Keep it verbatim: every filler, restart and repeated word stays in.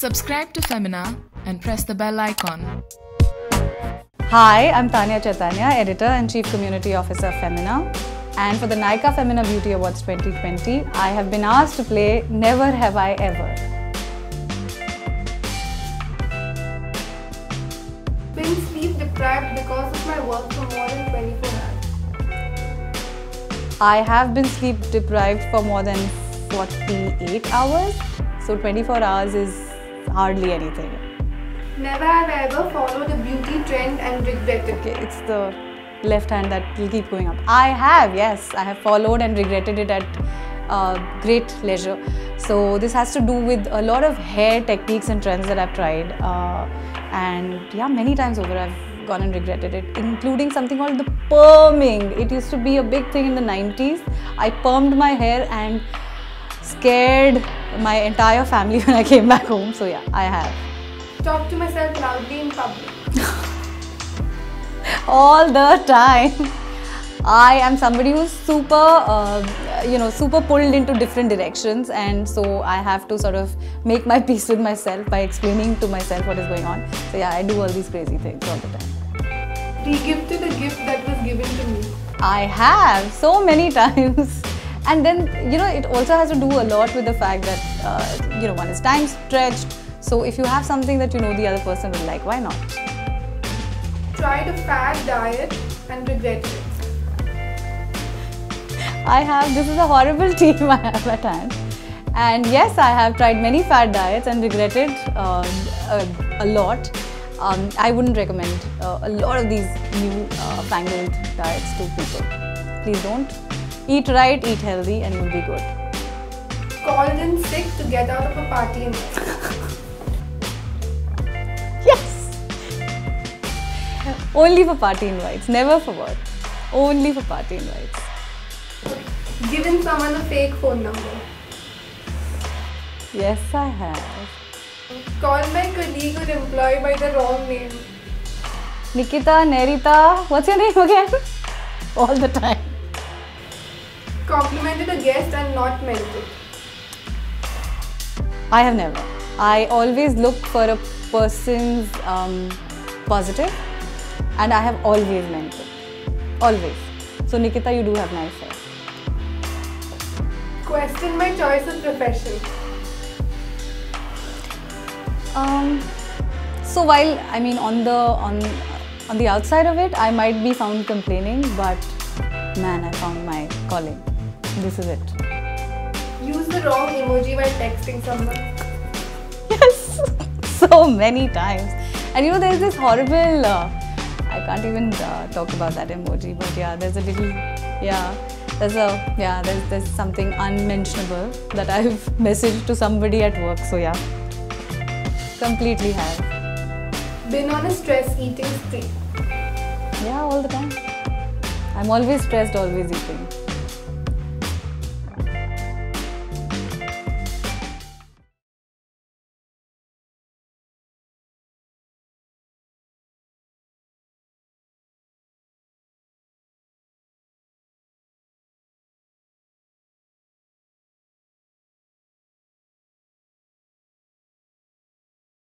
Subscribe to Femina and press the bell icon. Hi, I'm Tanya Chaitanya, Editor and Chief Community Officer Femina. And for the Nykaa Femina Beauty Awards twenty twenty, I have been asked to play Never Have I Ever. Been sleep deprived because of my work for more than twenty-four hours. I have been sleep deprived for more than forty-eight hours. So twenty-four hours is hardly anything. Never have I ever followed a beauty trend and regretted it. Okay, it's the left hand that will keep going up. I have, yes, I have followed and regretted it at uh, great leisure. So this has to do with a lot of hair techniques and trends that I've tried. Uh, and yeah, many times over I've gone and regretted it, including something called the perming. It used to be a big thing in the nineties. I permed my hair and scared my entire family when I came back home. So yeah, I have. Talk to myself loudly in public. All the time. I am somebody who's super, uh, you know, super pulled into different directions, and so I have to sort of make my peace with myself by explaining to myself what is going on. So yeah, I do all these crazy things all the time. Re-gifted a gift that was given to me. I have so many times. And then, you know, it also has to do a lot with the fact that, uh, you know, one is time stretched. So if you have something that you know the other person will like, why not? Tried a fad diet and regretted it. I have, this is a horrible team I have at hand. And yes, I have tried many fad diets and regretted uh, a, a lot. Um, I wouldn't recommend uh, a lot of these new uh, fangled diets to people. Please don't. Eat right, eat healthy, and you'll be good. Called in sick to get out of a party in Only for party invites, never for work. Only for party invites. Given someone a fake phone number. Yes, I have. Call my colleague or employee by the wrong name. Nikita Nerita, what's your name again? All the time. Complimented a guest and not meant it. I have never. I always look for a person's um, positive. And I have always meant it. Always. So Nikita, you do have nice hair. Question my choice of profession. Um, so while, I mean, on the, on, on the outside of it, I might be found complaining, but man, I found my calling. This is it. Use the wrong emoji while texting someone. Yes, so many times. And you know, there's this horrible... Uh, I can't even uh, talk about that emoji, but yeah, there's a little, yeah, there's a, yeah, there's, there's something unmentionable that I've messaged to somebody at work, so yeah, completely have. Been on a stress eating spree. Yeah, all the time. I'm always stressed, always eating.